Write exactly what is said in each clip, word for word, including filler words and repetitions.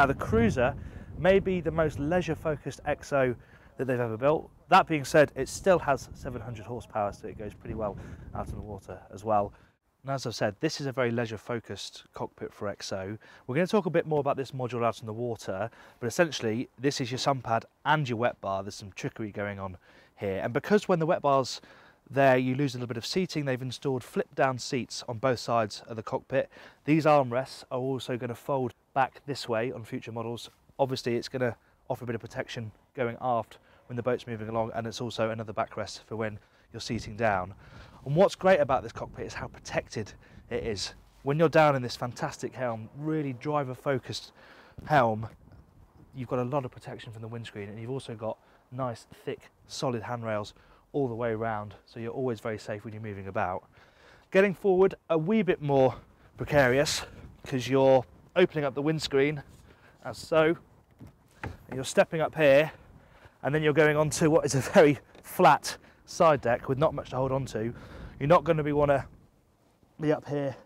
Now the Cruiser may be the most leisure focused X O that they've ever built. That being said, it still has seven hundred horsepower, so it goes pretty well out on the water as well. And as I've said, this is a very leisure focused cockpit for X O. We're going to talk a bit more about this module out on the water, but essentially this is your sun pad and your wet bar. There's some trickery going on here, and because when the wet bar's there you lose a little bit of seating, they've installed flip down seats on both sides of the cockpit. These armrests are also going to fold back this way on future models. Obviously it's going to offer a bit of protection going aft when the boat's moving along, and it's also another backrest for when you're seating down. And what's great about this cockpit is how protected it is. When you're down in this fantastic helm, really driver focused helm, you've got a lot of protection from the windscreen, and you've also got nice thick solid handrails all the way around, so you're always very safe when you're moving about. Getting forward a wee bit more precarious, because you're opening up the windscreen as so, and you're stepping up here, and then you're going onto what is a very flat side deck with not much to hold on to. You're not going to be want to be up here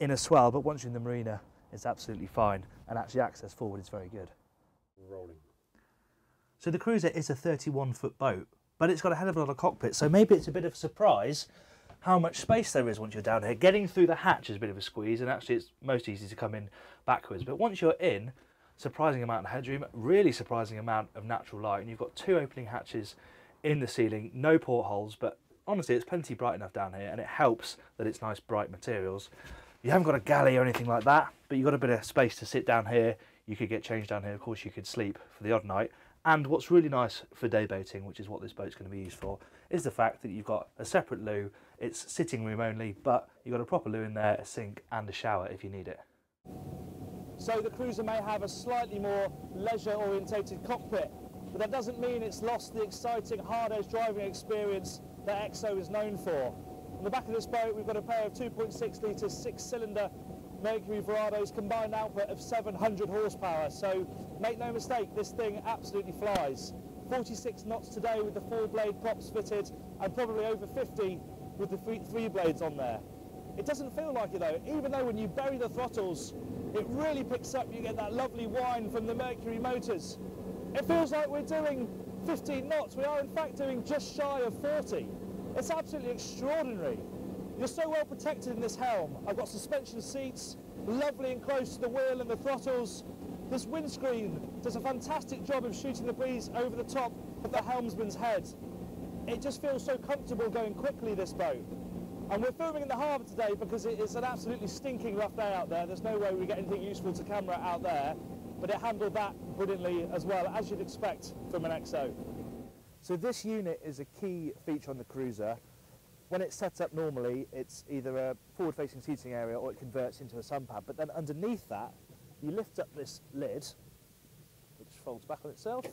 in a swell, but once you're in the marina it's absolutely fine, and actually access forward is very good. Rolling. So the Cruiser is a thirty-one foot boat, but it's got a hell of a lot of cockpit, so maybe it's a bit of a surprise how much space there is once you're down here. Getting through the hatch is a bit of a squeeze, and actually it's most easy to come in backwards, but once you're in, surprising amount of headroom, really surprising amount of natural light, and you've got two opening hatches in the ceiling, no portholes, but honestly it's plenty bright enough down here, and it helps that it's nice bright materials. You haven't got a galley or anything like that, but you've got a bit of space to sit down here. You could get changed down here, of course you could sleep for the odd night, and what's really nice for day boating, which is what this boat's going to be used for, is the fact that you've got a separate loo. It's sitting room only, but you've got a proper loo in there, a sink and a shower if you need it. So the Cruiser may have a slightly more leisure orientated cockpit, but that doesn't mean it's lost the exciting hard-edge driving experience that X O is known for. On the back of this boat, we've got a pair of two point six litre six-cylinder Mercury Verados, combined output of seven hundred horsepower. So make no mistake, this thing absolutely flies. forty-six knots today with the four-blade props fitted, and probably over fifty with the three blades on there. It doesn't feel like it though, even though when you bury the throttles, it really picks up. You get that lovely whine from the Mercury motors. It feels like we're doing fifteen knots. We are in fact doing just shy of forty. It's absolutely extraordinary. You're so well protected in this helm. I've got suspension seats, lovely and close to the wheel and the throttles. This windscreen does a fantastic job of shooting the breeze over the top of the helmsman's head. It just feels so comfortable going quickly, this boat. And we're filming in the harbour today because it is an absolutely stinking rough day out there. There's no way we get anything useful to camera out there. But it handled that brilliantly as well, as you'd expect from an X O. So this unit is a key feature on the Cruiser. When it's set up normally, it's either a forward-facing seating area or it converts into a sun pad. But then underneath that, you lift up this lid, which folds back on itself,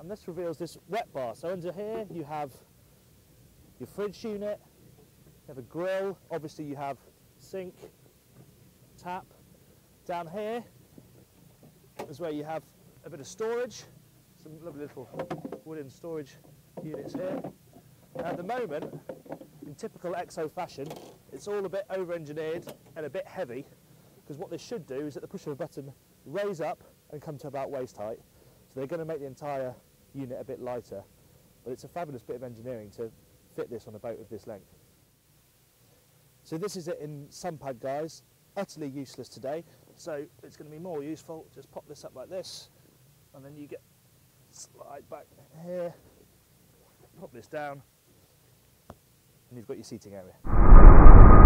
and this reveals this wet bar. So under here, you have your fridge unit, you have a grill, obviously you have sink, tap. Down here is where you have a bit of storage, some lovely little wooden storage units here. Now at the moment, in typical X O fashion, it's all a bit over-engineered and a bit heavy, because what they should do is at the push of a button raise up and come to about waist height. So they're going to make the entire unit a bit lighter, but it's a fabulous bit of engineering to fit this on a boat of this length. So this is it in sun pad, guys. Utterly useless today, so it's going to be more useful. Just pop this up like this, and then you get slide back here, pop this down, and you've got your seating area.